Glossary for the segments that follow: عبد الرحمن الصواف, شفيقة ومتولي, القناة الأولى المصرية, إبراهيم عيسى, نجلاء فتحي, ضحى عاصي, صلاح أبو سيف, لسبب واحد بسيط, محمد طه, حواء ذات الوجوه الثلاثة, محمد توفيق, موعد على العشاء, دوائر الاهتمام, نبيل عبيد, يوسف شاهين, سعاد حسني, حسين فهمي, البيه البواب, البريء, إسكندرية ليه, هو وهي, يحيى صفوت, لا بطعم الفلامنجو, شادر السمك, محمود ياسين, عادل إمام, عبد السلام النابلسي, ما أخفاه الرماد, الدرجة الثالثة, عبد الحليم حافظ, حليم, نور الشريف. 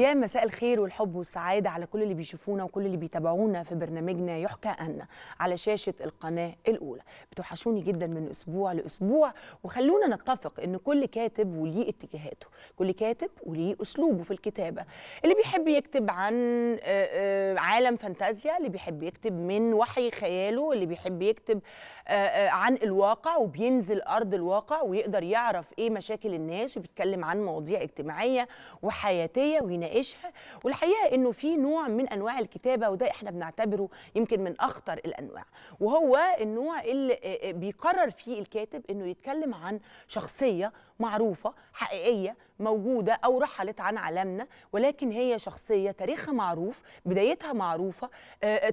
يا مساء الخير والحب والسعادة على كل اللي بيشوفونا وكل اللي بيتابعونا في برنامجنا يحكى أن على شاشة القناة الأولى. بتوحشوني جدا من أسبوع لأسبوع، وخلونا نتفق إن كل كاتب وليه اتجاهاته، كل كاتب وليه أسلوبه في الكتابة. اللي بيحب يكتب عن عالم فانتازيا، اللي بيحب يكتب من وحي خياله، اللي بيحب يكتب عن الواقع وبينزل أرض الواقع ويقدر يعرف إيه مشاكل الناس وبيتكلم عن مواضيع اجتماعية وحياتية ويناقشها. والحقيقة إنه في نوع من أنواع الكتابة، وده إحنا بنعتبره يمكن من أخطر الأنواع، وهو النوع اللي بيقرر فيه الكاتب إنه يتكلم عن شخصية معروفة حقيقية موجودة أو رحلت عن عالمنا، ولكن هي شخصية تاريخها معروف، بدايتها معروفة،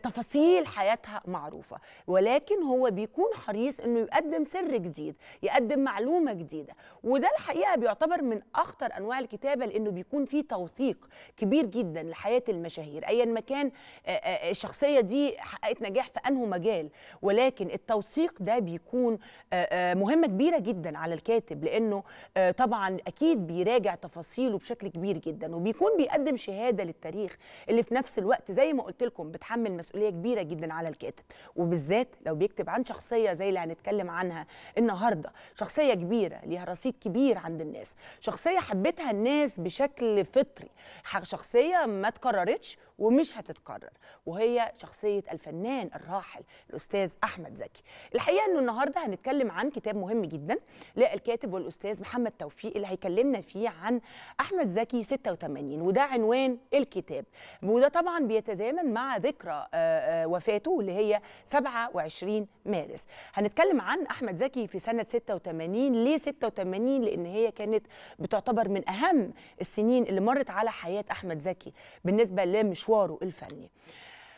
تفاصيل حياتها معروفة، ولكن هو بيكون حريص إنه يقدم سر جديد، يقدم معلومة جديدة. وده الحقيقة بيعتبر من أخطر أنواع الكتابة، لأنه بيكون فيه توثيق كبير جدا لحياة المشاهير أيا ما كان الشخصية دي حققت نجاح في أنه مجال، ولكن التوثيق ده بيكون مهمة كبيرة جدا على الكاتب، لأنه طبعا أكيد بيراجع تفاصيله بشكل كبير جدا، وبيكون بيقدم شهادة للتاريخ اللي في نفس الوقت زي ما قلت لكم بتحمل مسؤولية كبيرة جدا على الكاتب، وبالذات لو بيكتب عن شخصية زي اللي هنتكلم عنها النهاردة، شخصية كبيرة ليها رصيد كبير عند الناس، شخصية حبتها الناس بشكل فطري، شخصية ما تكررتش ومش هتتكرر، وهي شخصية الفنان الراحل الأستاذ أحمد زكي. الحقيقة أنه النهاردة هنتكلم عن كتاب مهم جدا للكاتب والأستاذ محمد توفيق اللي هيكلمنا فيه عن أحمد زكي 86، وده عنوان الكتاب، وده طبعا بيتزامن مع ذكرى وفاته اللي هي 27 مارس. هنتكلم عن أحمد زكي في سنة 86. ليه 86؟ لأن هي كانت بتعتبر من أهم السنين اللي مرت على حياة أحمد زكي بالنسبة لمشواره الفني،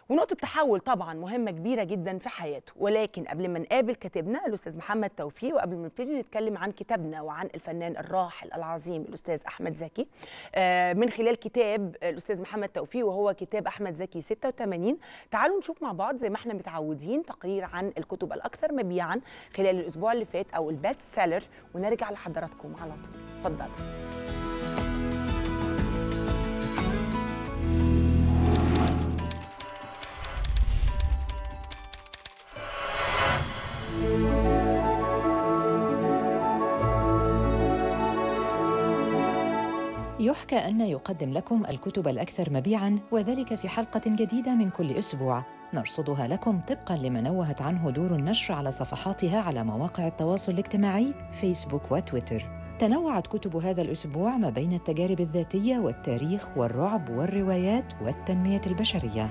ونقطة تحول طبعا مهمة كبيرة جدا في حياته. ولكن قبل ما نقابل كاتبنا الأستاذ محمد توفيق، وقبل ما نبتدي نتكلم عن كتابنا وعن الفنان الراحل العظيم الأستاذ أحمد زكي من خلال كتاب الأستاذ محمد توفيق وهو كتاب أحمد زكي 86، تعالوا نشوف مع بعض زي ما احنا متعودين تقرير عن الكتب الأكثر مبيعا خلال الأسبوع اللي فات أو البست سيلر، ونرجع لحضراتكم على طول. اتفضلوا. يحكى أن يقدم لكم الكتب الأكثر مبيعاً، وذلك في حلقة جديدة من كل أسبوع نرصدها لكم طبقاً لما نوهت عنه دور النشر على صفحاتها على مواقع التواصل الاجتماعي فيسبوك وتويتر. تنوعت كتب هذا الأسبوع ما بين التجارب الذاتية والتاريخ والرعب والروايات والتنمية البشرية.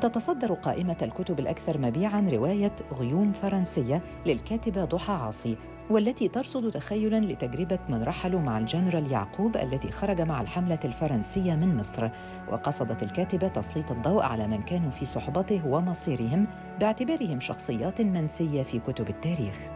تتصدر قائمة الكتب الأكثر مبيعاً رواية غيوم فرنسية للكاتبة ضحى عاصي، والتي ترصد تخيلاً لتجربة من رحلوا مع الجنرال يعقوب الذي خرج مع الحملة الفرنسية من مصر، وقصدت الكاتبة تسليط الضوء على من كانوا في صحبته ومصيرهم باعتبارهم شخصيات منسية في كتب التاريخ.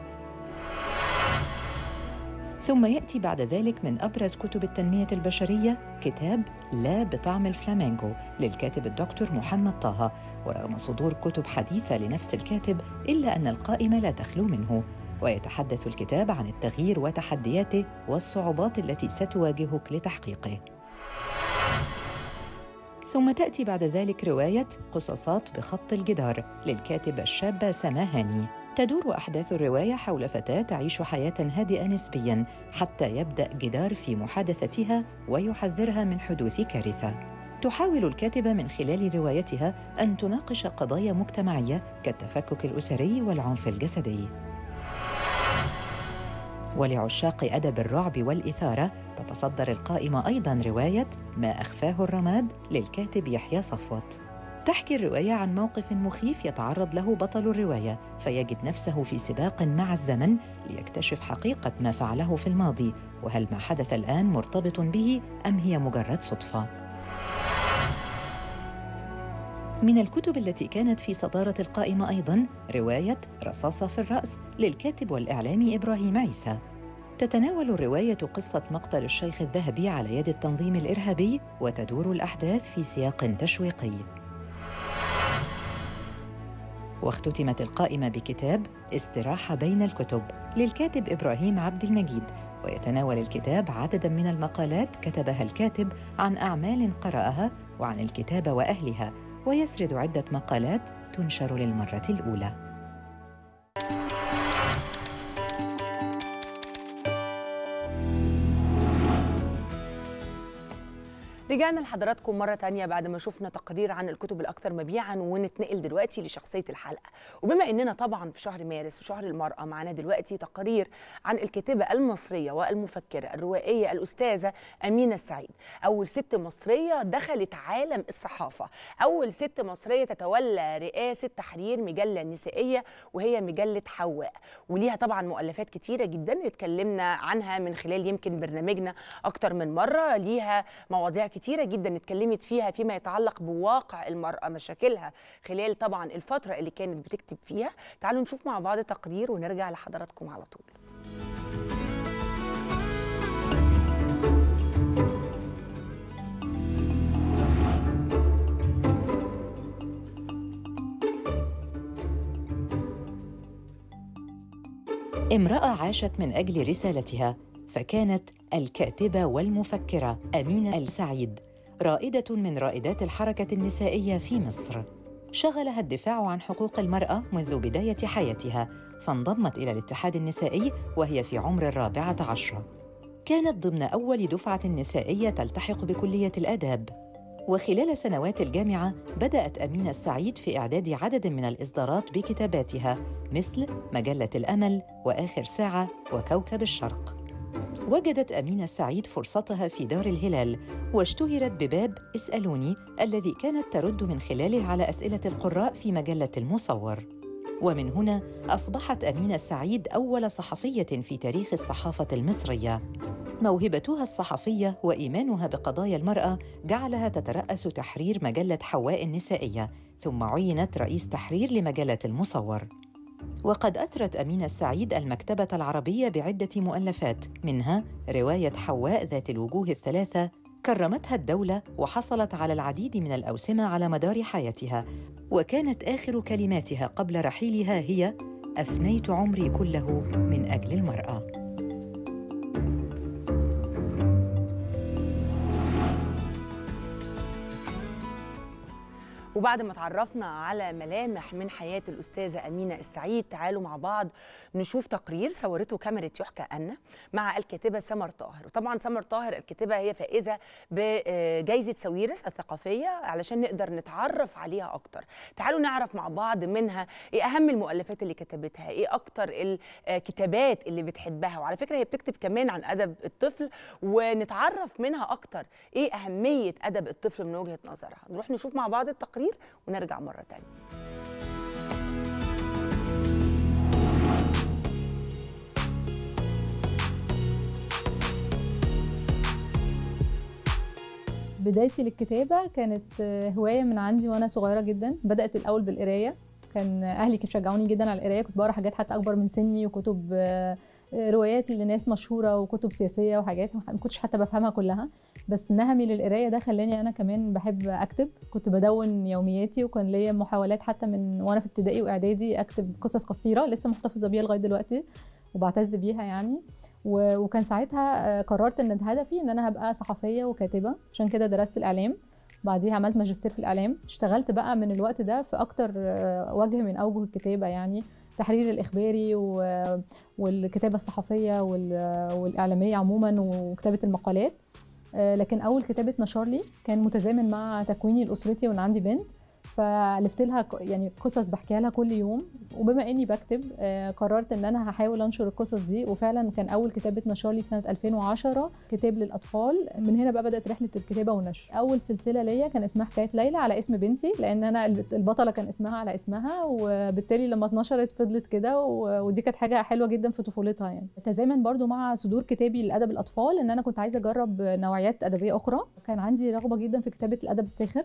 ثم يأتي بعد ذلك من أبرز كتب التنمية البشرية كتاب لا بطعم الفلامنجو للكاتب الدكتور محمد طه، ورغم صدور كتب حديثة لنفس الكاتب إلا أن القائمة لا تخلو منه، ويتحدث الكتاب عن التغيير وتحدياته والصعوبات التي ستواجهك لتحقيقه. ثم تأتي بعد ذلك رواية قصصات بخط الجدار للكاتبة الشابة سماهاني، تدور أحداث الرواية حول فتاة تعيش حياة هادئة نسبياً حتى يبدأ جدار في محادثتها ويحذرها من حدوث كارثة. تحاول الكاتبة من خلال روايتها أن تناقش قضايا مجتمعية كالتفكك الأسري والعنف الجسدي. ولعشاق أدب الرعب والإثارة تتصدر القائمة أيضاً رواية ما أخفاه الرماد للكاتب يحيى صفوت. تحكي الرواية عن موقف مخيف يتعرض له بطل الرواية، فيجد نفسه في سباق مع الزمن ليكتشف حقيقة ما فعله في الماضي، وهل ما حدث الآن مرتبط به أم هي مجرد صدفة؟ من الكتب التي كانت في صدارة القائمة أيضاً رواية رصاصة في الرأس للكاتب والإعلامي إبراهيم عيسى. تتناول الرواية قصة مقتل الشيخ الذهبي على يد التنظيم الإرهابي، وتدور الأحداث في سياق تشويقي. واختتمت القائمة بكتاب استراحة بين الكتب للكاتب إبراهيم عبد المجيد، ويتناول الكتاب عدداً من المقالات كتبها الكاتب عن أعمال قرأها وعن الكتابة وأهلها، ويسرد عدة مقالات تنشر للمرة الأولى. رجعنا لحضراتكم مرة تانية بعد ما شفنا تقرير عن الكتب الأكثر مبيعاً، ونتنقل دلوقتي لشخصية الحلقة. وبما أننا طبعاً في شهر مارس وشهر المرأة، معنا دلوقتي تقارير عن الكاتبة المصرية والمفكرة الروائية الأستاذة أمينة السعيد، أول ست مصرية دخلت عالم الصحافة، أول ست مصرية تتولى رئاسة تحرير مجلة نسائية وهي مجلة حواء، وليها طبعاً مؤلفات كتيرة جداً اتكلمنا عنها من خلال يمكن برنامجنا أكتر من مرة. ليها مواضيع كتيرة جدا اتكلمت فيها فيما يتعلق بواقع المرأة، مشاكلها خلال طبعا الفترة اللي كانت بتكتب فيها. تعالوا نشوف مع بعض التقرير ونرجع لحضراتكم على طول. امرأة عاشت من أجل رسالتها، فكانت الكاتبة والمفكرة أمينة السعيد رائدة من رائدات الحركة النسائية في مصر. شغلها الدفاع عن حقوق المرأة منذ بداية حياتها، فانضمت إلى الاتحاد النسائي وهي في عمر 14. كانت ضمن أول دفعة نسائية تلتحق بكلية الآداب. وخلال سنوات الجامعة بدأت أمينة السعيد في إعداد عدد من الإصدارات بكتاباتها، مثل مجلة الأمل وآخر ساعة وكوكب الشرق. وجدت أمينة السعيد فرصتها في دار الهلال، واشتهرت بباب اسألوني الذي كانت ترد من خلاله على أسئلة القراء في مجلة المصور. ومن هنا أصبحت أمينة السعيد أول صحفية في تاريخ الصحافة المصرية. موهبتها الصحفية وإيمانها بقضايا المرأة جعلها تترأس تحرير مجلة حواء النسائية، ثم عينت رئيس تحرير لمجلة المصور. وقد أثرت أمينة السعيد المكتبة العربية بعدة مؤلفات، منها رواية حواء ذات الوجوه الثلاثة كرمتها الدولة، وحصلت على العديد من الأوسمة على مدار حياتها. وكانت آخر كلماتها قبل رحيلها هي: أفنيت عمري كله من أجل المرأة. وبعد ما تعرفنا على ملامح من حياة الأستاذة أمينة السعيد، تعالوا مع بعض نشوف تقرير صورته كاميرا يحكى أن مع الكاتبة سمر طاهر. وطبعا سمر طاهر الكاتبة هي فائزة بجائزة ساويرس الثقافية، علشان نقدر نتعرف عليها أكتر. تعالوا نعرف مع بعض منها إيه أهم المؤلفات اللي كتبتها، إيه أكتر الكتابات اللي بتحبها، وعلى فكرة هي بتكتب كمان عن أدب الطفل، ونتعرف منها أكتر إيه أهمية أدب الطفل من وجهة نظرها. نروح نشوف مع بعض التقرير ونرجع مرة تانية. بدايتي للكتابة كانت هواية من عندي وأنا صغيرة جدا. بدأت الأول بالقراية، كان أهلي كانوا بيشجعوني جدا على القراية، كنت بقرا حاجات حتى أكبر من سني، وكتب روايات لناس مشهورة وكتب سياسية وحاجات ما كنتش حتى بفهمها كلها، بس نهمي للقراية ده خلاني أنا كمان بحب أكتب. كنت بدون يومياتي، وكان ليا محاولات حتى من وأنا في ابتدائي وإعدادي أكتب قصص قصيرة لسه محتفظة بيها لغاية دلوقتي وبعتز بيها يعني. وكان ساعتها قررت إن هدفي إن أنا هبقى صحفية وكاتبة، عشان كده درست الإعلام، بعديها عملت ماجستير في الإعلام. اشتغلت بقى من الوقت ده في أكتر وجه من أوجه الكتابة، يعني التحرير الإخباري والكتابة الصحفية والإعلامية عموماً وكتابة المقالات. لكن أول كتابة نشر لي كان متزامن مع تكويني الأسرتي وأنا عندي بنت، فألفت لها يعني قصص بحكيها لها كل يوم، وبما إني بكتب قررت إن أنا هحاول أنشر القصص دي. وفعلاً كان أول كتابة نشر لي في سنة 2010 كتاب للأطفال. من هنا بقى بدأت رحلة الكتابة والنشر. أول سلسلة ليا كان اسمها حكاية ليلى على اسم بنتي، لأن أنا البطلة كان اسمها على اسمها، وبالتالي لما اتنشرت فضلت كده، ودي كانت حاجة حلوة جداً في طفولتها يعني. تزامن برضو مع صدور كتابي لأدب الأطفال إن أنا كنت عايزة أجرب نوعيات أدبية أخرى. كان عندي رغبة جداً في كتابة الأدب الساخر.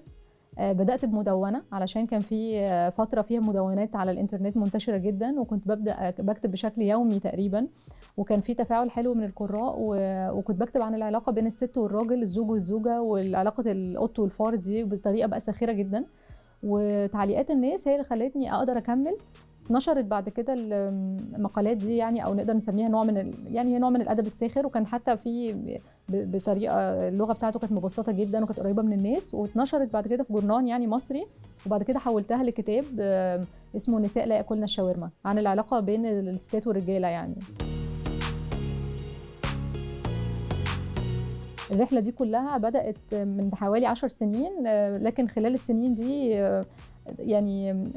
بدأت بمدونة، علشان كان في فترة فيها مدونات على الإنترنت منتشرة جداً، وكنت ببدأ بكتب بشكل يومي تقريباً، وكان في تفاعل حلو من القراء. وكنت بكتب عن العلاقة بين الست والراجل، الزوج والزوجة، والعلاقة القط والفار دي بطريقة بقى ساخرة جداً. وتعليقات الناس هي اللي خلتني أقدر أكمل، نشرت بعد كده المقالات دي يعني، او نقدر نسميها نوع من يعني هي نوع من الادب الساخر، وكان حتى في بطريقه اللغه بتاعته كانت مبسطه جدا وكانت قريبه من الناس، واتنشرت بعد كده في جورنان يعني مصري، وبعد كده حولتها لكتاب اسمه نساء لا ياكلن الشاورما، عن العلاقه بين الستات والرجاله يعني. الرحله دي كلها بدات من حوالي 10 سنين، لكن خلال السنين دي يعني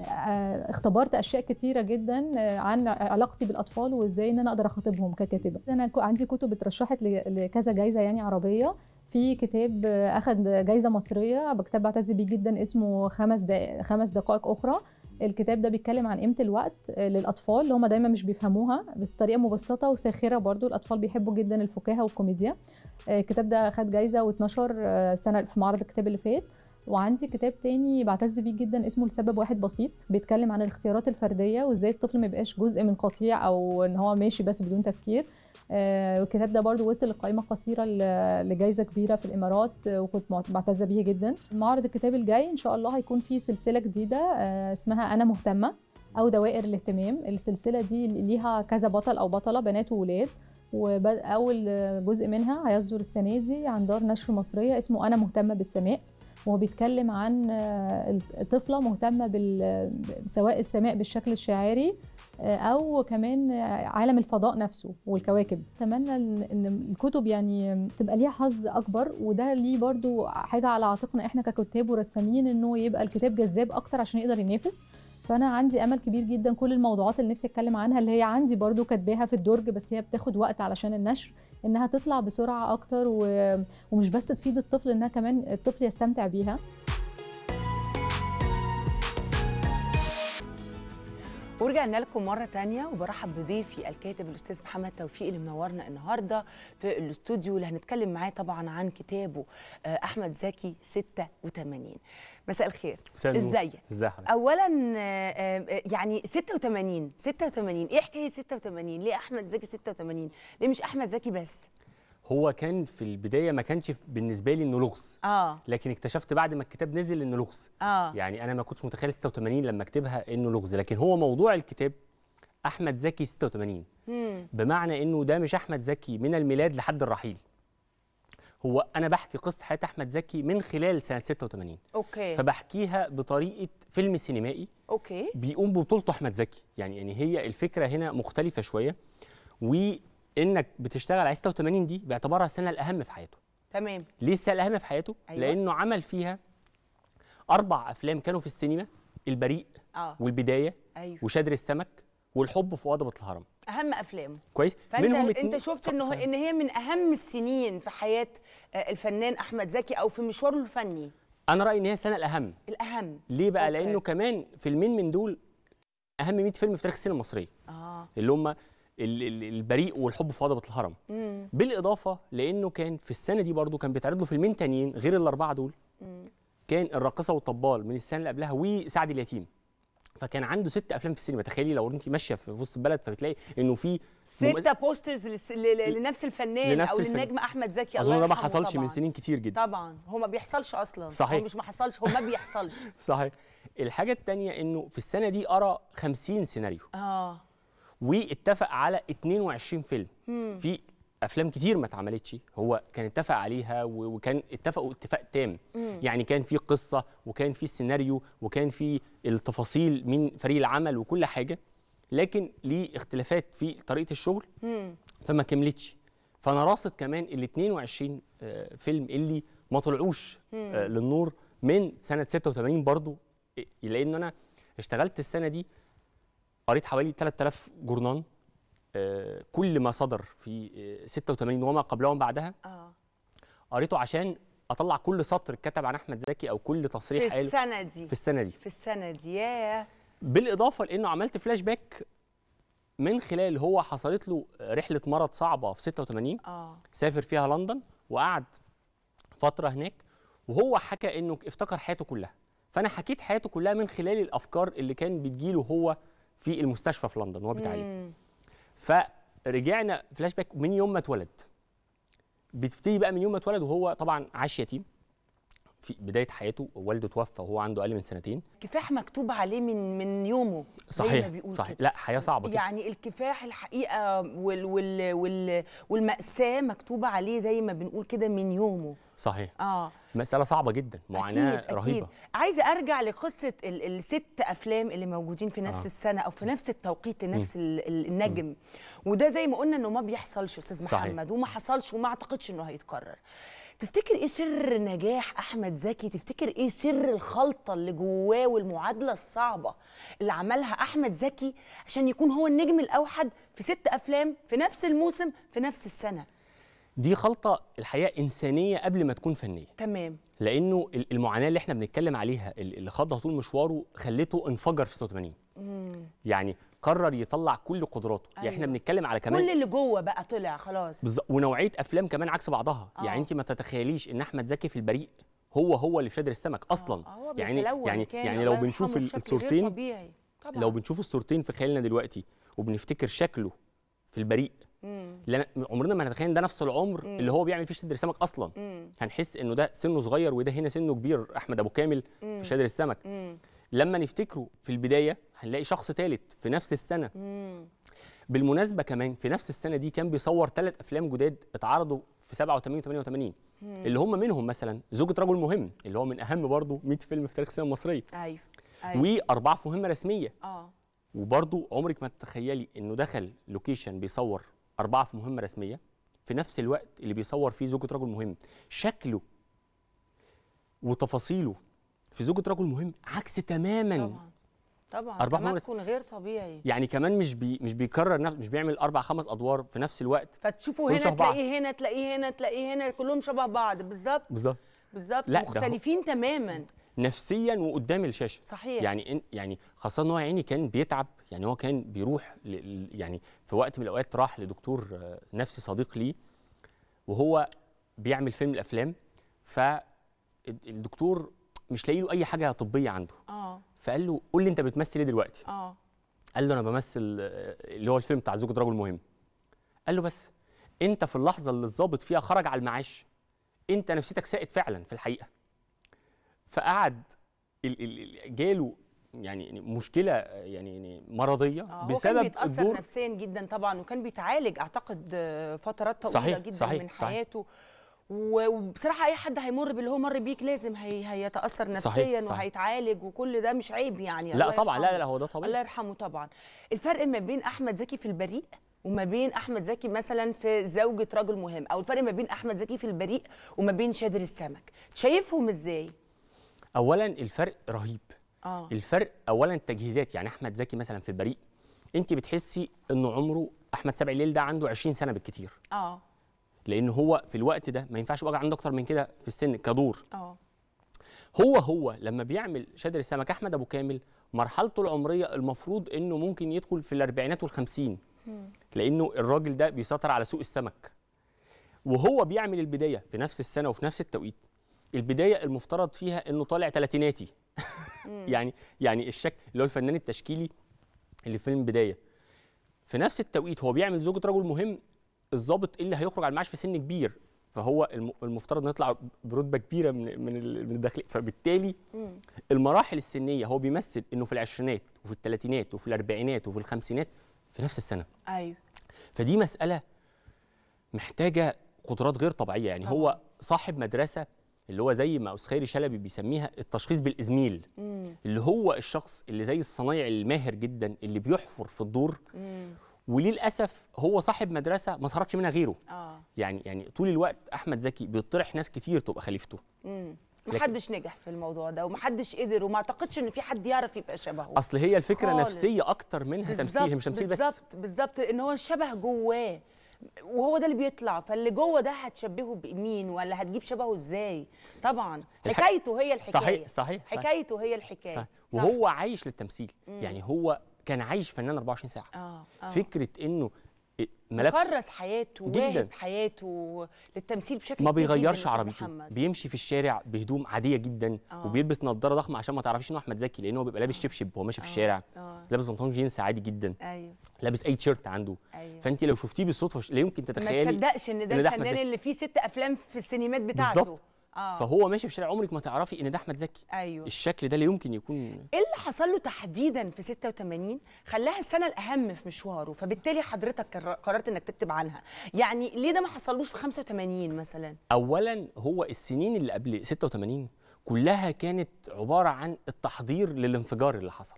اختبرت اشياء كتيره جدا عن علاقتي بالاطفال وازاي ان انا اقدر اخاطبهم ككاتبه. انا عندي كتب اترشحت لكذا جايزه يعني عربيه، في كتاب اخذ جايزه مصريه بكتاب بعتز بيه جدا اسمه 5 دقائق اخرى. الكتاب ده بيتكلم عن قيمه الوقت للاطفال اللي هم دايما مش بيفهموها، بس بطريقه مبسطه وساخره، برضو الاطفال بيحبوا جدا الفكاهه والكوميديا. الكتاب ده اخذ جايزه واتنشر سنه في معرض الكتاب اللي فات. وعندي كتاب تاني بعتز بيه جدا اسمه لسبب واحد بسيط، بيتكلم عن الاختيارات الفرديه وازاي الطفل ما يبقاش جزء من قطيع او ان هو ماشي بس بدون تفكير. والكتاب ده برضو وصل لقائمه قصيره لجائزه كبيره في الامارات، وكنت بعتز بيه جدا. معرض الكتاب الجاي ان شاء الله هيكون فيه سلسله جديده اسمها انا مهتمه او دوائر الاهتمام. السلسله دي ليها كذا بطل او بطله، بنات وولاد، واول جزء منها هيصدر السنه دي عن دار نشر مصريه اسمه انا مهتمه بالسماء، وهو بيتكلم عن طفله مهتمه سواء السماء بالشكل الشعري او كمان عالم الفضاء نفسه والكواكب. اتمنى ان الكتب يعني تبقى ليها حظ اكبر، وده ليه برضو حاجه على عاتقنا احنا ككتاب ورسامين انه يبقى الكتاب جذاب اكتر عشان يقدر ينافس. فانا عندي امل كبير جدا كل الموضوعات اللي نفسي اتكلم عنها اللي هي عندي برضو كاتباها في الدرج، بس هي بتاخد وقت علشان النشر، انها تطلع بسرعه اكتر ومش بس تفيد الطفل، انها كمان الطفل يستمتع بيها. ورجعنا لكم مره ثانيه، وبرحب بضيفي الكاتب الاستاذ محمد توفيق اللي منورنا النهارده في الاستوديو، اللي هنتكلم معاه طبعا عن كتابه احمد زكي 86. مساء الخير، ازيك؟ اولا يعني 86 ايه حكايه 86؟ ليه احمد زكي 86؟ ليه مش احمد زكي بس؟ هو كان في البدايه ما كانش بالنسبه لي انه لغز، لكن اكتشفت بعد ما الكتاب نزل انه لغز. يعني انا ما كنتش متخيل 86 لما اكتبها انه لغز، لكن هو موضوع الكتاب احمد زكي 86، بمعنى انه ده مش احمد زكي من الميلاد لحد الرحيل، هو انا بحكي قصه حياه احمد زكي من خلال سنه 86. اوكي. فبحكيها بطريقه فيلم سينمائي. اوكي. بيقوم ببطولته احمد زكي، يعني هي الفكره هنا مختلفه شويه، وانك بتشتغل على 86 دي باعتبارها السنه الاهم في حياته. تمام. ليه السنه الاهم في حياته؟ أيوة. لانه عمل فيها 4 افلام كانوا في السينما، البريء والبدايه، أيوة، وشادر السمك، والحب في وضبة الهرم. اهم افلامه. كويس. فانت شفت ان هي من اهم السنين في حياه الفنان احمد زكي او في مشواره الفني. انا رايي ان هي السنه الاهم. الاهم. ليه بقى؟ أوكي. لانه كمان فيلمين من دول اهم 100 فيلم في تاريخ السينما المصريه. اللي هم البريء والحب في وضبة الهرم. بالاضافه لانه كان في السنه دي برضو كان بيتعرض له فيلمين تانيين غير ال4 دول. كان الراقصه والطبال من السنه اللي قبلها، وسعد اليتيم. فكان عنده 6 افلام في السينما. تخيلي لو انت ماشيه في وسط البلد فبتلاقي انه في 6 بوسترز لنفس الفنان او للنجم احمد زكي. اظن ده ما حصلش من سنين كتير جدا. طبعا هو ما بيحصلش اصلا. صحيح. هو مش ما حصلش، هو ما بيحصلش. صحيح. الحاجه الثانيه انه في السنه دي قرا 50 سيناريو. واتفق على 22 فيلم. في افلام كتير ما اتعملتش هو كان اتفق عليها، وكان اتفقوا اتفاق تام. يعني كان في قصه وكان في سيناريو وكان في التفاصيل من فريق العمل وكل حاجه، لكن ليه اختلافات في طريقه الشغل فما كملتش. فانا راصد كمان ال 22 فيلم اللي ما طلعوش للنور من سنه 86 برضو، لان انا اشتغلت السنه دي قريت حوالي 3000 جورنان، كل ما صدر في 86 وما قبلها وبعدها قريته عشان اطلع كل سطر اتكتب عن احمد زكي او كل تصريح قاله في السنه دي. ياه. بالاضافه لانه عملت فلاش باك من خلال هو حصلت له رحله مرض صعبه في 86. سافر فيها لندن وقعد فتره هناك، وهو حكى انه افتكر حياته كلها، فانا حكيت حياته كلها من خلال الافكار اللي كان بتجيله هو في المستشفى في لندن وهو بيتعالج. فرجعنا فلاش باك من يوم ما اتولد، بتبتدي بقى من يوم ما اتولد وهو طبعا عاش يتيم، في بدايه حياته، والده توفى وهو عنده اقل من سنتين. كفاح مكتوب عليه من يومه، صحيح زي ما بيقول، صحيح كده. لا، حياه صعبه يعني كده. الكفاح الحقيقه والمأساة مكتوبه عليه زي ما بنقول كده من يومه، صحيح. مساله صعبه جدا، معاناه أكيد رهيبه. عايزه ارجع لقصه الست افلام اللي موجودين في نفس السنه او في نفس التوقيت لنفس النجم. وده زي ما قلنا انه ما بيحصلش استاذ محمد، وما حصلش وما اعتقدش انه هيتكرر. تفتكر ايه سر نجاح احمد زكي؟ تفتكر ايه سر الخلطه اللي جواه والمعادله الصعبه اللي عملها احمد زكي عشان يكون هو النجم الاوحد في 6 افلام في نفس الموسم في نفس السنه؟ دي خلطه الحقيقه انسانيه قبل ما تكون فنيه، تمام. لانه المعاناه اللي احنا بنتكلم عليها اللي خاضها طول مشواره خلته انفجر في 86. يعني قرر يطلع كل قدراته. أيوة. يعني احنا بنتكلم على كمان كل اللي جوه بقى طلع خلاص، ونوعيه افلام كمان عكس بعضها. يعني انت ما تتخيليش ان احمد زكي في البريء هو اللي في شادر السمك اصلا. يعني لو بنشوف الصورتين، لو بنشوف الصورتين في خيالنا دلوقتي وبنفتكر شكله في البريء، عمرنا ما هنتخيل ده نفس العمر اللي هو بيعمل فيه شادر السمك اصلا. هنحس انه ده سنه صغير وده هنا سنه كبير. احمد ابو كامل في شادر السمك. لما نفتكره في البدايه هنلاقي شخص ثالث في نفس السنه. بالمناسبه كمان في نفس السنه دي كان بيصور 3 افلام جداد اتعرضوا في 87 و88، اللي هم منهم مثلا زوجة رجل مهم اللي هو من اهم برضه 100 فيلم في تاريخ السينما المصريه. ايوه. و4 مهمه رسميه. وبرضه عمرك ما تتخيلي انه دخل لوكيشن بيصور 4 في مهمه رسميه في نفس الوقت اللي بيصور فيه زوجة رجل مهم. شكله وتفاصيله في زوجة رجل مهم عكس تماما. طبعا تمكن غير طبيعي. يعني كمان مش بيكرر مش بيعمل 4 5 ادوار في نفس الوقت، فتشوفوا هنا تلاقيه هنا تلاقيه هنا تلاقيه هنا كلهم شبه بعض. بالظبط مختلفين تماما نفسيا وقدام الشاشه، صحيح. يعني خاصه ان هو يعني كان بيتعب، يعني هو كان بيروح يعني في وقت من الاوقات راح لدكتور نفسي صديق ليه وهو بيعمل فيلم الافلام، فالدكتور مش لاقي له اي حاجه طبيه عنده. فقال له قول لي انت بتمثل ايه دلوقتي؟ قال له انا بمثل اللي هو الفيلم بتاع زوجة رجل مهم. قال له بس انت في اللحظه اللي الظابط فيها خرج على المعاش انت نفسيتك ساءت فعلا في الحقيقه. فقعد جاله يعني مشكله يعني مرضيه بسبب الدور. هو كان بيتاثر نفسيا جدا طبعا، وكان بيتعالج اعتقد فترات طويله جدا من حياته. وبصراحه اي حد هيمر باللي هو مر بيك لازم هيتاثر نفسيا، صحيح. وهيتعالج وكل ده مش عيب يعني. لا طبعا، لا هو ده طبيعي، الله يرحمه طبعا. الفرق ما بين احمد زكي في البريء وما بين احمد زكي مثلا في زوجة رجل مهم، او الفرق ما بين احمد زكي في البريء وما بين شادر السمك، شايفهم ازاي؟ اولا الفرق رهيب. الفرق اولا التجهيزات. يعني احمد زكي مثلا في البريء انت بتحسي انه عمره احمد سبع الليل ده عنده 20 سنه بالكثير. لأن هو في الوقت ده ما ينفعش يبقى عنده أكتر من كده في السن كدور. هو لما بيعمل شادر السمك أحمد أبو كامل مرحلته العمرية المفروض إنه ممكن يدخل في الأربعينات والخمسين، لأنه الراجل ده بيسيطر على سوق السمك. وهو بيعمل البداية في نفس السنة وفي نفس التوقيت، البداية المفترض فيها إنه طالع تلاتيناتي. يعني الشكل اللي هو الفنان التشكيلي اللي في فيلم بداية. في نفس التوقيت هو بيعمل زوجة رجل مهم، الضابط اللي هيخرج على المعاش في سن كبير، فهو المفترض انه يطلع برتبه كبيره من الداخليه. فبالتالي المراحل السنيه هو بيمثل انه في العشرينات وفي الثلاثينات وفي الاربعينات وفي الخمسينات في نفس السنه. ايوه. فدي مساله محتاجه قدرات غير طبيعيه. يعني هو صاحب مدرسه اللي هو زي ما أستاذ خيري شلبي بيسميها التشخيص بالازميل، اللي هو الشخص اللي زي الصنايع الماهر جدا اللي بيحفر في الدور. وللاسف هو صاحب مدرسه ما اتخرجش منها غيره. يعني طول الوقت احمد زكي بيطرح ناس كتير تبقى خليفته، محدش نجح في الموضوع ده ومحدش قدر، وما اعتقدش ان في حد يعرف يبقى شبهه. اصل هي الفكره خالص. نفسيه اكتر منها تمثيل، مش تمثيل بس. بالظبط ان هو شبه جواه وهو ده اللي بيطلع، فاللي جوه ده هتشبهه بمين ولا هتجيب شبهه ازاي؟ طبعا حكايته هي الحكايه. صحيح. حكايته هي الحكايه، صحيح. وهو عايش للتمثيل. يعني هو كان عايش فنان 24 ساعه. فكره انه ملابسه كرس حياته وواهب حياته للتمثيل بشكل ما بيغيرش عربيته، بيمشي في الشارع بهدوم عاديه جدا. وبيلبس نظاره ضخمه عشان ما تعرفيش انه احمد زكي، لان هو بيبقى لابس شبشب وهو ماشي في الشارع، لابس بنطلون جينز عادي جدا. ايوه. لابس اي تيشيرت عنده. أيوة. فانت لو شفتيه بالصدفه لا يمكن تتخيلي، ما تصدقش ان ده الفنان اللي فيه 6 افلام في السينمات بتاعته. بالظبط. فهو ماشي في شارع عمرك ما تعرفي ان ده احمد زكي. ايوه الشكل ده لا يمكن يكون. ايه اللي حصل له تحديدا في 86 خلاها السنه الاهم في مشواره، فبالتالي حضرتك قررت انك تكتب عنها؟ يعني ليه ده ما حصلوش في 85 مثلا؟ اولا هو السنين اللي قبل 86 كلها كانت عباره عن التحضير للانفجار اللي حصل،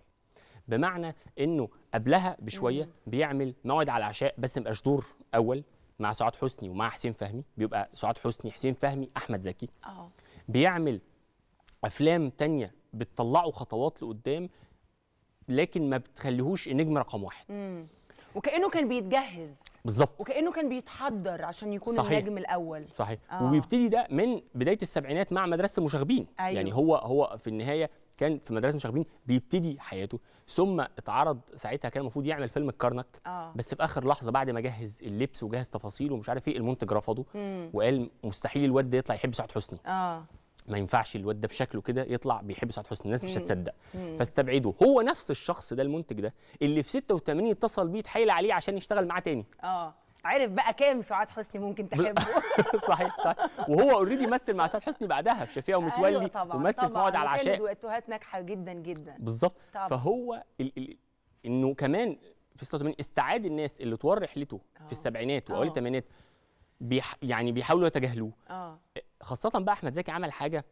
بمعنى انه قبلها بشويه بيعمل موعد على العشاء بس مبقاش دور اول مع سعاد حسني ومع حسين فهمي، بيبقى سعاد حسني حسين فهمي احمد زكي. بيعمل افلام تانية بتطلعه خطوات لقدام لكن ما بتخليهوش النجم رقم واحد. وكانه كان بيتجهز بالظبط، وكانه كان بيتحضر عشان يكون صحيح. النجم الاول صحيح. وبيبتدي ده من بدايه السبعينات مع مدرسه المشاغبين. أيوه. يعني هو في النهايه كان في مدرسه المشاغبين بيبتدي حياته، ثم اتعرض ساعتها كان المفروض يعمل فيلم الكرنك. بس في اخر لحظه بعد ما جهز اللبس وجهز تفاصيله ومش عارف ايه المنتج رفضه. وقال مستحيل الواد ده يطلع يحب سعاد حسني. ما ينفعش الواد ده بشكله كده يطلع بيحب سعاد حسني، الناس مش هتصدق. فاستبعده. هو نفس الشخص ده المنتج ده اللي في 86 اتصل بيه اتحايل عليه عشان يشتغل معاه تاني. عرف بقى كام سعاد حسني ممكن تحبه. صحيح صحيح. وهو اوريدي مثل مع سعاد حسني بعدها في شفيقه ومتولي. أيوة طبعا ومثل في موعد على العشاء، دويتوهات ناجحه جدا جدا بالظبط. فهو انه كمان في 86 استعاد الناس اللي طوال رحلته في السبعينات واوائل الثمانينات يعني بيحاولوا يتجاهلوه. خاصه بقى احمد زكي عمل حاجه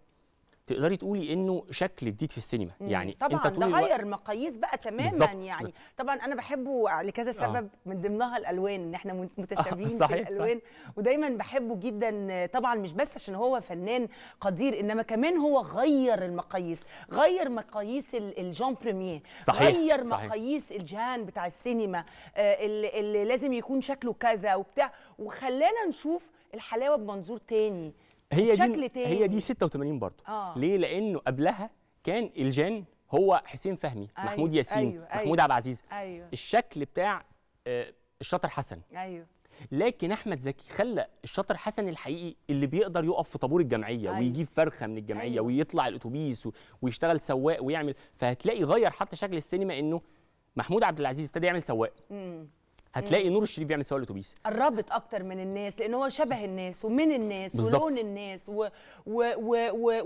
تقدري تقولي انه شكل جديد في السينما. يعني طبعا انت طول ده غير المقاييس بقى تماما بالزبط. يعني طبعا انا بحبه لكذا سبب، من ضمنها الالوان، ان احنا متشابهين في الالوان صحيح. ودايما بحبه جدا طبعا، مش بس عشان هو فنان قدير، انما كمان هو غير المقاييس، غير مقاييس الجان بريمير، غير مقاييس الجان بتاع السينما اللي لازم يكون شكله كذا وبتاع، وخلانا نشوف الحلاوه بمنظور تاني. هي دي 86 برضه. ليه؟ لانه قبلها كان الجان هو حسين فهمي. أيوه. محمود ياسين. أيوه. محمود عبد العزيز. أيوه. الشكل بتاع الشاطر حسن. أيوه. لكن احمد زكي خلى الشاطر حسن الحقيقي اللي بيقدر يقف في طابور الجمعيه. أيوه. ويجيب فرخه من الجمعيه. أيوه. ويطلع الاتوبيس ويشتغل سواق ويعمل، فهتلاقي غير حتى شكل السينما، انه محمود عبد العزيز ابتدى يعمل سواق. هتلاقي نور الشريف بيعمل سواق الاتوبيس. قربت اكتر من الناس لان هو شبه الناس ومن الناس بالزبط. ولون الناس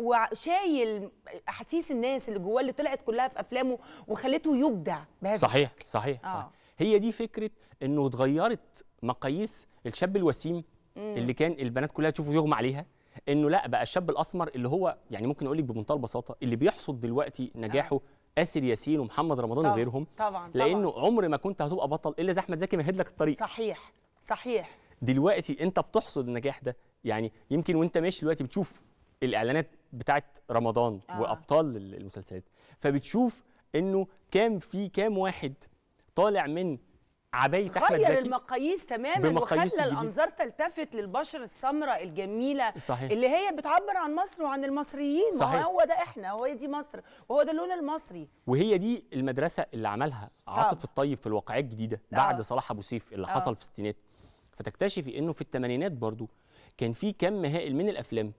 وشايل احاسيس الناس اللي جواه، اللي طلعت كلها في افلامه وخلته يبدع بهذا. صحيح صحيح. هي دي فكره انه اتغيرت مقاييس الشاب الوسيم اللي كان البنات كلها تشوفه يغمى عليها، انه لا بقى الشاب الاسمر اللي هو يعني ممكن اقول لك بمنتهى البساطه اللي بيحصد دلوقتي نجاحه آسر ياسين ومحمد رمضان وغيرهم. طبعا لانه عمر ما كنت هتبقى بطل الا اذا احمد زكي مهد لك الطريق. صحيح صحيح. دلوقتي انت بتحصد النجاح ده، يعني يمكن وانت ماشي دلوقتي بتشوف الاعلانات بتاعه رمضان وابطال المسلسلات، فبتشوف انه كام واحد طالع من عباية احمد زكي. غير المقاييس تماما وخلى الانظار تلتفت للبشره السمراء الجميله. صحيح. اللي هي بتعبر عن مصر وعن المصريين. صحيح. هو ده احنا، هو دي مصر وهو ده اللون المصري. وهي دي المدرسه اللي عملها عاطف الطيب في الواقعيه الجديده بعد صلاح ابو سيف اللي حصل في الستينات. فتكتشفي انه في الثمانينات برضو كان في كم هائل من الافلام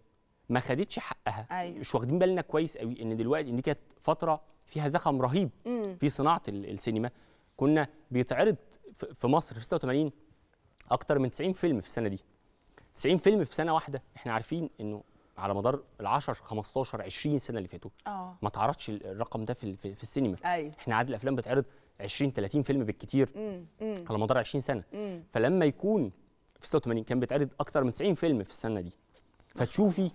ما خدتش حقها. أيوة. مش واخدين بالنا كويس قوي ان دلوقتي ان دي كانت فتره فيها زخم رهيب في صناعه السينما. كنا بيتعرض في مصر في 86 اكتر من 90 فيلم في السنه دي، 90 فيلم في سنه واحده. احنا عارفين انه على مدار ال10 15 20 سنه اللي فاتوا ما تعرضش الرقم ده في السينما. أيوة. احنا عدد الافلام بتعرض 20 30 فيلم بالكتير على مدار 20 سنه. فلما يكون في 86 كان بيتعرض اكتر من 90 فيلم في السنه دي، فتشوفي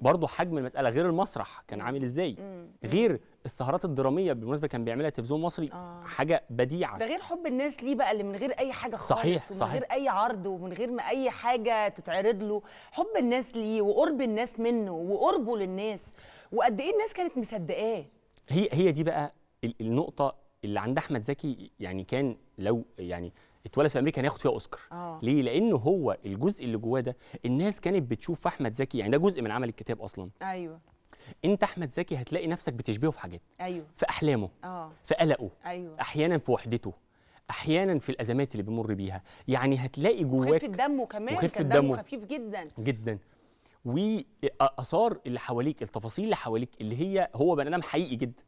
برضه حجم المساله. غير المسرح كان عامل ازاي، غير السهرات الدراميه بالمناسبه كان بيعملها التلفزيون المصري حاجه بديعه. ده غير حب الناس ليه بقى اللي من غير اي حاجه خالص. صحيح ومن صحيح. غير اي عرض ومن غير ما اي حاجه تتعرض له، حب الناس ليه وقرب الناس منه وقربه للناس، وقد ايه الناس كانت مصدقاه. هي دي بقى النقطه اللي عند احمد زكي. يعني كان لو يعني اتولد في امريكا هياخد فيها اوسكار. ليه؟ لانه هو الجزء اللي جواه ده الناس كانت بتشوف في احمد زكي، يعني ده جزء من عمل الكتاب اصلا. ايوه. انت احمد زكي هتلاقي نفسك بتشبهه في حاجات. ايوه. في احلامه. في قلقه. ايوه. احيانا في وحدته، احيانا في الازمات اللي بيمر بيها، يعني هتلاقي جواك خفه دمه كمان. كان دمه خفيف جدا جدا، واثار اللي حواليك، التفاصيل اللي حواليك، اللي هو بني ادم حقيقي جدا.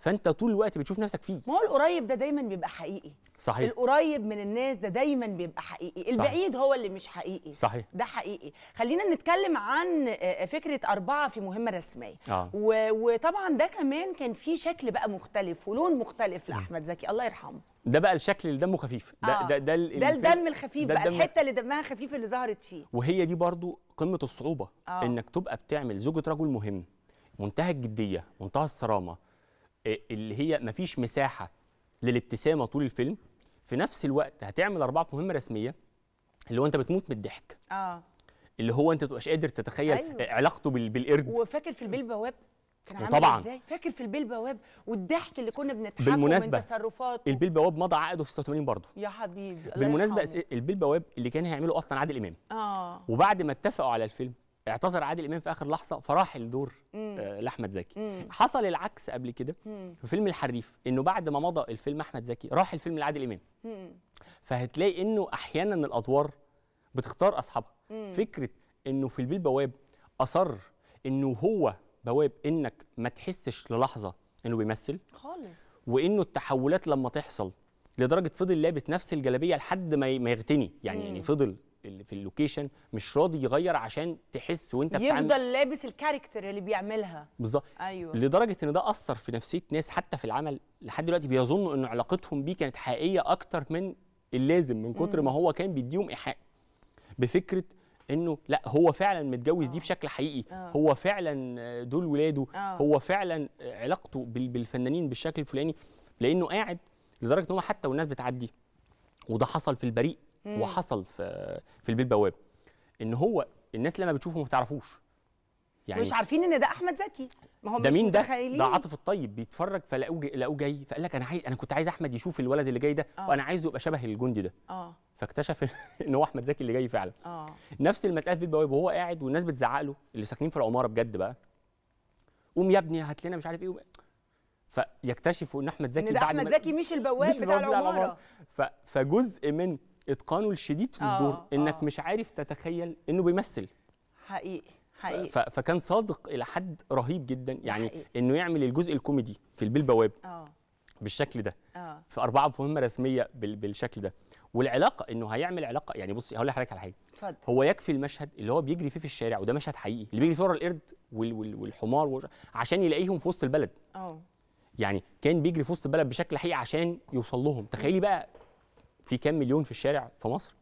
فانت طول الوقت بتشوف نفسك فيه. ما هو القريب ده دايما بيبقى حقيقي. صحيح. القريب من الناس ده دايما بيبقى حقيقي. البعيد هو اللي مش حقيقي. صحيح. ده حقيقي. خلينا نتكلم عن فكره 4 في مهمه رسميه. وطبعا ده كمان كان فيه شكل بقى مختلف ولون مختلف لاحمد زكي الله يرحمه. ده بقى الشكل اللي دمه خفيف. ده الدم الخفيف بقى، الحته اللي دمها خفيف اللي ظهرت فيه. وهي دي برضو قمه الصعوبه، انك تبقى بتعمل زوجة رجل مهم، منتهى الجديه، منتهى الصرامه، اللي هي مفيش مساحه للابتسامه طول الفيلم. في نفس الوقت هتعمل 4 في مهمه رسميه، اللي هو انت بتموت من الضحك، اللي هو انت متبقاش قادر تتخيل. أيوة. علاقته بالقرد. وفاكر في البيه البواب كان عامل ازاي؟ فاكر في البيه البواب والضحك اللي كنا بنضحكه من تصرفاته. البيه البواب مضى عقده في 86 برضه يا حبيبي. بالمناسبه البيه البواب اللي كان هيعمله اصلا عادل امام، وبعد ما اتفقوا على الفيلم اعتذر عادل إمام في آخر لحظة، فراح الدور لأحمد زكي. حصل العكس قبل كده في فيلم الحريف، إنه بعد ما مضى الفيلم أحمد زكي راح الفيلم لعادل إمام. فهتلاقي إنه أحياناً الأدوار بتختار أصحابها. فكرة إنه في البيه البواب أصر إنه هو بواب، إنك ما تحسش للحظة إنه بيمثل خالص، وإنه التحولات لما تحصل لدرجة فضل لابس نفس الجلابية لحد ما يغتني، يعني فضل في اللوكيشن مش راضي يغير عشان تحس وانت يفضل لابس الكاركتر اللي بيعملها بالظبط. أيوة. لدرجه ان ده اثر في نفسيه ناس حتى في العمل لحد دلوقتي بيظنوا ان علاقتهم بيه كانت حقيقيه اكتر من اللازم، من كتر ما هو كان بيديهم ايحاء بفكره انه لا هو فعلا متجوز دي بشكل حقيقي، هو فعلا دول ولاده، هو فعلا علاقته بالفنانين بالشكل الفلاني، لانه قاعد لدرجه ان هو حتى والناس بتعدي. وده حصل في البريء، وحصل في البيه البواب، ان هو الناس لما بتشوفه ما بتعرفوش، يعني مش عارفين ان ده احمد زكي. ما هو ده مين ده عاطف الطيب بيتفرج، فلاقوه جاي فقال لك انا كنت عايز احمد يشوف الولد اللي جاي ده، وانا عايزه يبقى شبه الجندي ده. فاكتشف ان هو احمد زكي اللي جاي فعلا. نفس المساله في البواب، وهو قاعد والناس بتزعق له اللي ساكنين في العماره بجد بقى، قوم يا ابني هات لنا مش عارف ايه وبقى. فيكتشفوا ان احمد زكي بعد احمد زكي مش البواب بتاع العماره. فجزء من اتقانه الشديد في الدور، انك مش عارف تتخيل انه بيمثل حقيقي. فكان صادق الى حد رهيب جدا، يعني حقيقي. انه يعمل الجزء الكوميدي في البيه البواب بالشكل ده، في 4 في مهمه رسميه بالشكل ده. والعلاقه انه هيعمل علاقه، يعني بصي هقول لحضرتك على حاجه. اتفضل. هو يكفي المشهد اللي هو بيجري فيه في الشارع، وده مشهد حقيقي، اللي بيجري فيه ورا القرد والحمار عشان يلاقيهم في وسط البلد. يعني كان بيجري في وسط البلد بشكل حقيقي عشان يوصل لهم. تخيلي بقى في كام مليون في الشارع في مصر،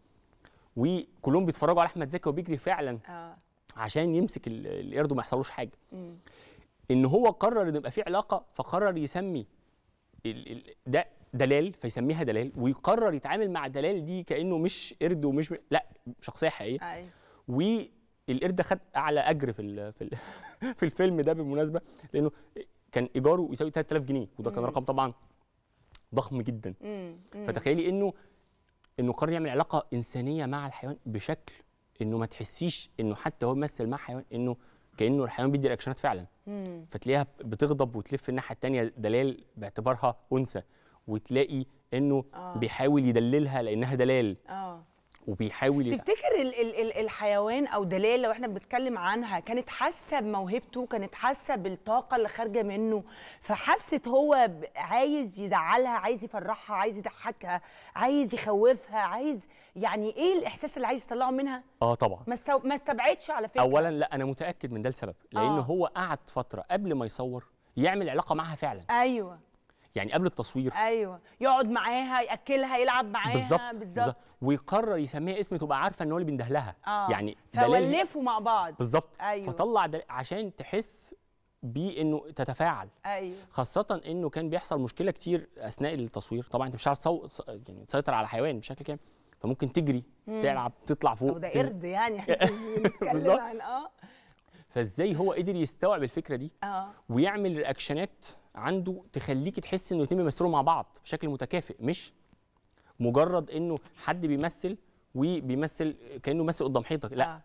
وكلهم بيتفرجوا على احمد زكي وبيجري فعلا عشان يمسك القرد وما يحصلوش حاجه. ان هو قرر ان يبقى في علاقه، فقرر يسمي ده دلال، فيسميها دلال، ويقرر يتعامل مع دلال دي كانه مش قرد ومش لا شخصيه حقيقيه. والقرد ده خد اعلى اجر في الفيلم ده بالمناسبه، لانه كان ايجاره يساوي 3000 جنيه وده كان رقم طبعا ضخم جدا. فتخيلي انه قرر يعمل علاقه انسانيه مع الحيوان بشكل انه ما تحسيش انه حتى هو بيمثل مع حيوان، انه كانه الحيوان بيدي رياكشنات فعلا. فتلاقيها بتغضب وتلف الناحيه الثانيه دلال باعتبارها انثى، وتلاقي انه بيحاول يدللها لانها دلال. وبيحاول تفتكر الحيوان او دلال لو احنا بنتكلم عنها كانت حاسه بموهبته، كانت حاسه بالطاقه اللي خارجه منه، فحست هو عايز يزعلها، عايز يفرحها، عايز يضحكها، عايز يخوفها، عايز يعني ايه الاحساس اللي عايز يطلعه منها؟ طبعا ما استبعدش على فكره. اولا لا انا متاكد من ده لسبب، لان هو قعد فتره قبل ما يصور يعمل علاقه معها فعلا. ايوه يعني قبل التصوير. ايوه يقعد معاها، ياكلها، يلعب معاها. بالظبط. ويقرر يسميها اسم تبقى عارفه ان هو اللي بيندهلها. يعني فولفوا مع بعض. بالظبط. أيوة. فطلع عشان تحس بيه انه تتفاعل. ايوه. خاصه انه كان بيحصل مشكله كتير اثناء التصوير، طبعا انت مش عارف يعني تسيطر على حيوان بشكل كامل، فممكن تجري، تلعب، تطلع فوق. وده قرد يعني احنا بنتكلم عن فازاي هو قدر يستوعب الفكره دي ويعمل رياكشنات عنده تخليكي تحس انه الاتنين بيمثلوا مع بعض بشكل متكافئ، مش مجرد انه حد بيمثل وبيمثل كانه بيمثل قدام حيطك، لا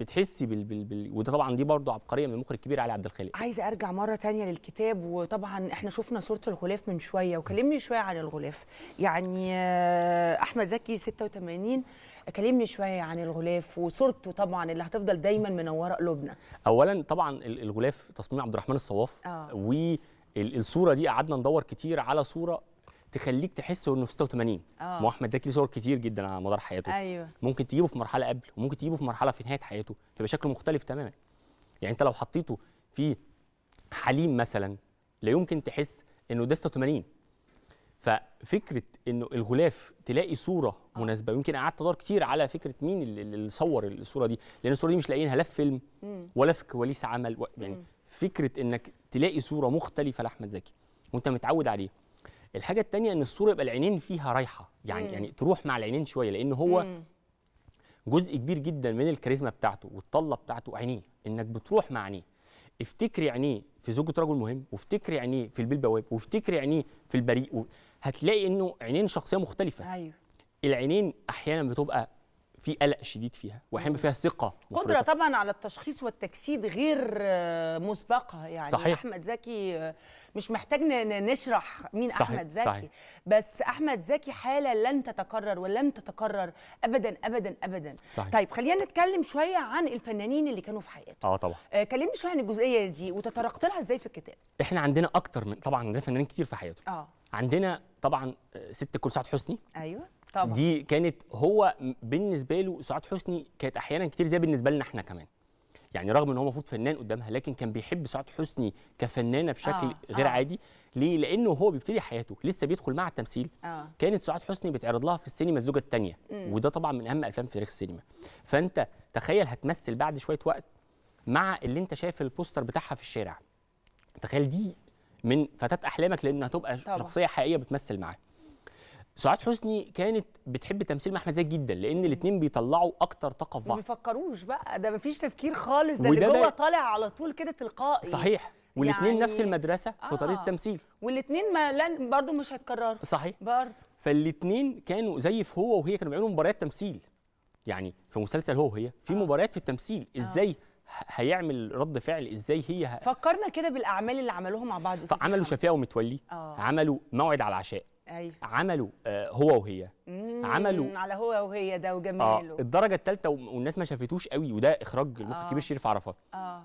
بتحسي وده طبعا دي برضه عبقريه من المخرج الكبير علي عبد الخالق. عايزه ارجع مره ثانيه للكتاب، وطبعا احنا شفنا صوره الغلاف من شويه، وكلمني شويه عن الغلاف، يعني احمد زكي 86، كلمني شويه عن الغلاف وصورته طبعا اللي هتفضل دايما منوره قلوبنا. اولا طبعا الغلاف تصميم عبد الرحمن الصواف، الصوره دي قعدنا ندور كتير على صوره تخليك تحس انه في 86. ما احمد زكي له صور كتير جدا على مدار حياته. أيوة. ممكن تجيبه في مرحله قبل وممكن تجيبه في مرحله في نهايه حياته فيبقى شكله مختلف تماما. يعني انت لو حطيته في حليم مثلا لا يمكن تحس انه ده 86. ففكره انه الغلاف تلاقي صوره مناسبه. يمكن قعدت ادور كتير على فكره مين اللي صور الصوره دي لان الصوره دي مش لاقيينها لا في فيلم ولا في كواليس عمل يعني فكره انك تلاقي صوره مختلفه لاحمد زكي وانت متعود عليه. الحاجه الثانيه ان الصوره يبقى العينين فيها رايحه يعني يعني تروح مع العينين شويه لان هو جزء كبير جدا من الكاريزما بتاعته والطله بتاعته عينيه انك بتروح مع عينيه. افتكري عينيه في زوجة رجل مهم وافتكري عينيه في البيه البواب وافتكري عينيه في البريء هتلاقي انه عينين شخصيه مختلفه. ايوه العينين احيانا بتبقى في قلق شديد فيها واحيانا فيها ثقه قدره طبعا على التشخيص والتجسيد غير مسبقه يعني. صحيح. احمد زكي مش محتاج نشرح مين. صحيح. احمد زكي. صحيح. بس احمد زكي حاله لن تتكرر ولن تتكرر ابدا ابدا ابدا. صحيح. طيب خلينا نتكلم شويه عن الفنانين اللي كانوا في حياته. طبعا كلمني شويه عن الجزئيه دي وتطرقت لها ازاي في الكتاب. احنا عندنا اكتر من طبعا عندنا فنانين كتير في حياته. عندنا طبعا ست كل سعاد حسني. ايوه طبعا. دي كانت هو بالنسبه له سعاد حسني كانت احيانا كتير زي بالنسبه لنا احنا كمان يعني رغم ان هو المفروض فنان قدامها لكن كان بيحب سعاد حسني كفنانه بشكل غير عادي. ليه؟ لانه هو بيبتدي حياته لسه بيدخل مع التمثيل. كانت سعاد حسني بتعرض لها في السينما الزوجه الثانيه وده طبعا من اهم افلام في تاريخ السينما. فانت تخيل هتمثل بعد شويه وقت مع اللي انت شايف البوستر بتاعها في الشارع. تخيل دي من فتاه احلامك لانها هتبقى شخصيه حقيقيه بتمثل معاها. سعاد حسني كانت بتحب تمثيل مع احمد زكي جدا لان الاثنين بيطلعوا اكتر طاقه في بعض. ما بيفكروش بقى ده مفيش تفكير خالص ده اللي جوه طالع على طول كده تلقائي. صحيح. والاثنين يعني نفس المدرسه في طريقه التمثيل والاثنين برضه مش هيتكرروا. صحيح برضه. فالاثنين كانوا زي في هو وهي كانوا بيعملوا مباريات تمثيل يعني في مسلسل هو وهي في مباريات في التمثيل. ازاي هيعمل رد فعل ازاي هي فكرنا كده بالاعمال اللي عملوها مع بعض. عملوا شفيقة ومتولي. عملوا موعد على العشاء. أيوة. عملوا هو وهي. عملوا على هو وهي ده وجماله. الدرجه الثالثه والناس ما شافتوش قوي وده اخراج المخرج الكبير شريف عرفة.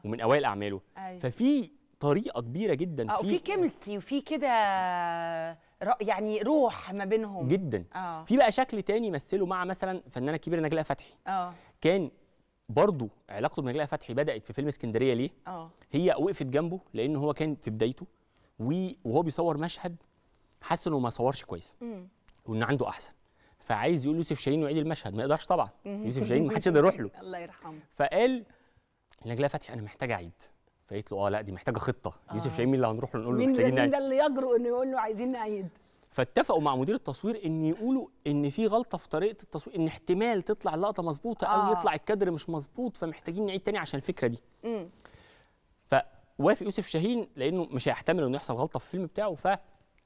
ومن اوائل اعماله. أيوة. ففي طريقه كبيره جدا في كيمستري وفي كده يعني روح ما بينهم جدا. في بقى شكل تاني مثله مع مثلا فنانه كبيره نجلاء فتحي. كان برضه علاقته بنجلاء فتحي بدات في فيلم اسكندريه. ليه؟ هي وقفت جنبه لان هو كان في بدايته وهو بيصور مشهد حس انه ما صورش كويس وان عنده احسن فعايز يقول يوسف شاهين يعيد المشهد ما يقدرش طبعا. يوسف شاهين ما حدش يقدر يروح له الله يرحمه. فقال نجلاء فتحي انا محتاج اعيد. فقالت له لا دي محتاجه خطه. يوسف شاهين مين اللي هنروح له نقول له محتاجين نعيد؟ مين ده اللي يجرؤ انه يقول له عايزين نعيد؟ فاتفقوا مع مدير التصوير ان يقولوا ان في غلطه في طريقه التصوير ان احتمال تطلع اللقطه مظبوطه او يطلع الكادر مش مظبوط فمحتاجين نعيد تاني عشان الفكره دي. فوافق يوسف شاهين لانه مش هيحتمل انه يحصل غلطه في الفيلم بتاعه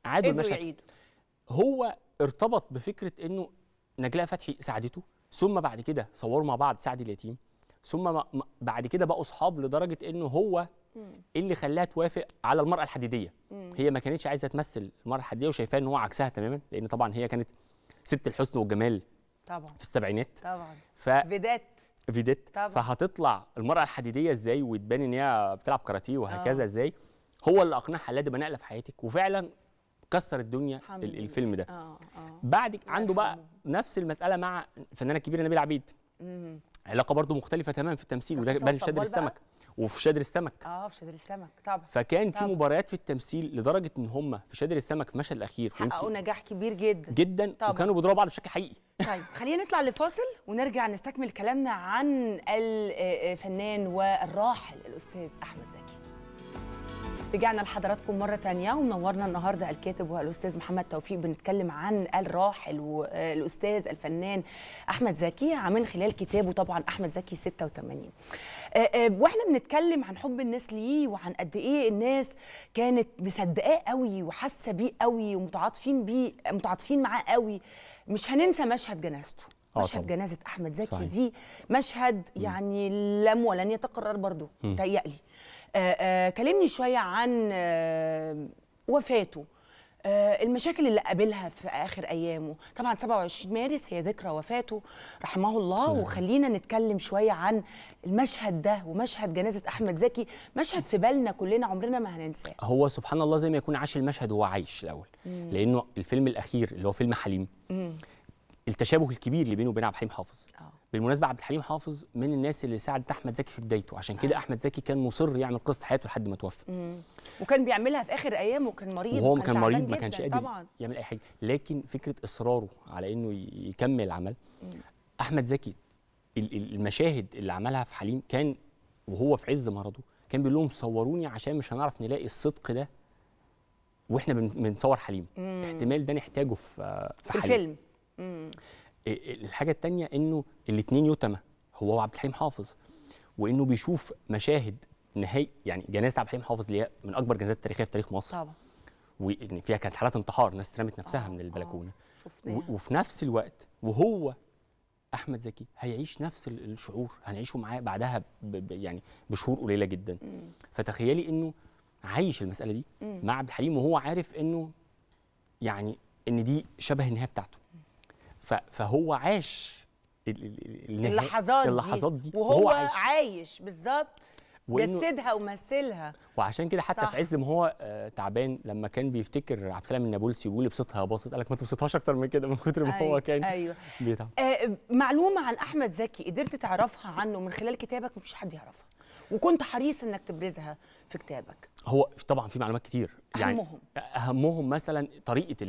عادوا المشهد. هو ارتبط بفكره انه نجلاء فتحي ساعدته ثم بعد كده صوروا مع بعض سعد اليتيم ثم بعد كده بقوا اصحاب لدرجه انه هو اللي خلاها توافق على المرأه الحديديه. هي ما كانتش عايزه تمثل المرأه الحديديه وشايفاه ان هو عكسها تماما لان طبعا هي كانت ست الحسن والجمال طبعا في السبعينات طبعا فيدات طبعا. فهتطلع المرأه الحديديه ازاي وتبان ان هي بتلعب كاراتيه وهكذا ازاي. هو اللي اقنعها لا دي نقله في حياتك وفعلا كسر الدنيا الفيلم ده. بعد عنده بقى نفس المساله مع الفنانه الكبيره نبيل عبيد. علاقه برضو مختلفه تماما في التمثيل وده بان في شادر السمك وفي شادر السمك. في شادر السمك طبعا. فكان في مباريات في التمثيل لدرجه ان هم في شادر السمك في المشهد الاخير حققوا نجاح كبير جدا جدا طبعا. وكانوا بيضربوا بعض بشكل حقيقي. طيب خلينا نطلع لفاصل ونرجع نستكمل كلامنا عن الفنان والراحل الاستاذ احمد زكي. رجعنا لحضراتكم مرة تانية ومنورنا النهاردة الكاتب والأستاذ محمد توفيق بنتكلم عن الراحل والأستاذ الفنان أحمد زكي من خلال كتابه طبعا أحمد زكي 86. واحنا بنتكلم عن حب الناس ليه وعن قد ايه الناس كانت مصدقاه قوي وحاسة بيه قوي ومتعاطفين بيه متعاطفين معاه قوي. مش هننسى مشهد جنازته. مشهد جنازة أحمد زكي. صحيح. دي مشهد يعني لم ولن يتكرر برضه تهيألي. كلمني شويه عن وفاته المشاكل اللي قابلها في آخر أيامه. طبعا 27 مارس هي ذكرى وفاته رحمه الله، وخلينا نتكلم شوية عن المشهد ده ومشهد جنازة أحمد زكي، مشهد في بالنا كلنا عمرنا ما هننساه. هو سبحان الله زي ما يكون عاش المشهد وهو عايش الأول، لأنه الفيلم الأخير اللي هو فيلم حليم التشابه الكبير اللي بينه وبين عبد الحليم حافظ. بالمناسبة عبد الحليم حافظ من الناس اللي ساعدت أحمد زكي في بدايته، عشان كده أحمد زكي كان مصر يعمل قصة حياته لحد ما توفى، وكان بيعملها في آخر أيامه، وكان مريض وهو كان مريض ما كانش قادر يعمل أي حاجة، لكن فكرة إصراره على إنه يكمل عمل أحمد زكي. المشاهد اللي عملها في حليم كان وهو في عز مرضه كان بيقول لهم صوروني عشان مش هنعرف نلاقي الصدق ده وإحنا بنصور حليم، احتمال ده نحتاجه في حليم الفيلم. الحاجة التانية إنه الاتنين يتمة هو وعبد الحليم حافظ، وإنه بيشوف مشاهد نهاية يعني جنازة عبد الحليم حافظ اللي هي من أكبر جنازات تاريخية في تاريخ مصر طبعا، وإن فيها كانت حالات انتحار، ناس رمت نفسها من البلكونة، وفي نفس الوقت وهو أحمد زكي هيعيش نفس الشعور، هنعيشه معاه بعدها يعني بشهور قليلة جدا. فتخيلي إنه عايش المسألة دي مع عبد الحليم وهو عارف إنه يعني إن دي شبه النهاية بتاعته، فهو عاش اللحظات دي وهو عايش بالظبط، جسدها ومثلها. وعشان كده حتى في عز ما هو تعبان لما كان بيفتكر عبد السلام النابلسي ويقول ابسطها يا باسط، قال لك ما تبسطهاش اكتر من كده من كتر ما هو كان بيتعب. معلومه عن احمد زكي قدرت تعرفها عنه من خلال كتابك مفيش حد يعرفها، وكنت حريص انك تبرزها في كتابك. هو طبعا في معلومات كتير يعني اهمهم مثلا طريقه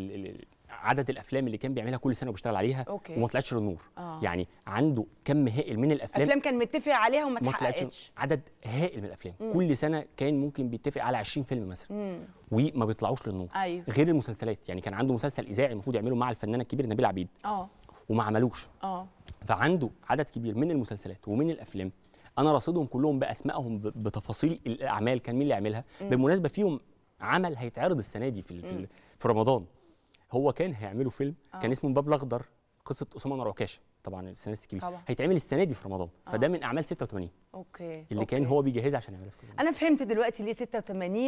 عدد الافلام اللي كان بيعملها كل سنه وبيشتغل عليها وما طلعتش للنور. يعني عنده كم هائل من الافلام، افلام كان متفق عليها وما اتحققتش، عدد هائل من الافلام. كل سنه كان ممكن بيتفق على 20 فيلم مثلا وما بيطلعوش للنور. غير المسلسلات، يعني كان عنده مسلسل اذاعي المفروض يعمله مع الفنانه الكبيره نبيل عبيد وما عملوش. فعنده عدد كبير من المسلسلات ومن الافلام، انا راصدهم كلهم باسمائهم بتفاصيل الاعمال كان مين اللي عملها. بالمناسبه فيهم عمل هيتعرض السنه دي في رمضان، هو كان هيعملوا فيلم كان اسمه الباب الاخضر، قصه اسامه وعكاشه، طبعا السيناريست الكبير هيتعمل السنه دي في رمضان. فده من اعمال 86 اللي كان هو بيجهزها عشان يعملها. انا فهمت دلوقتي ليه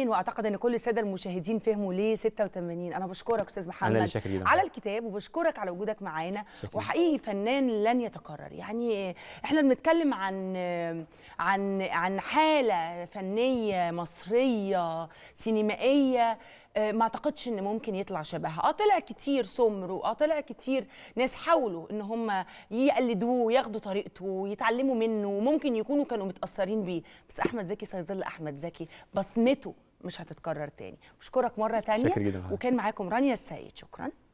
86، واعتقد ان كل الساده المشاهدين فهموا ليه 86. انا بشكرك استاذ محمد على الكتاب، وبشكرك على وجودك معانا، وحقيقي فنان لن يتكرر. يعني احنا بنتكلم عن حاله فنيه مصريه سينمائيه ما اعتقدش ان ممكن يطلع شبهها. طلع كتير سمر، طلع كتير ناس حاولوا ان هم يقلدوه وياخدوا طريقته ويتعلموا منه، وممكن يكونوا كانوا متاثرين بيه، بس احمد زكي سيظل احمد زكي، بصمته مش هتتكرر تاني. بشكرك مره تانيه، وكان معاكم رانيا السيد، شكرا.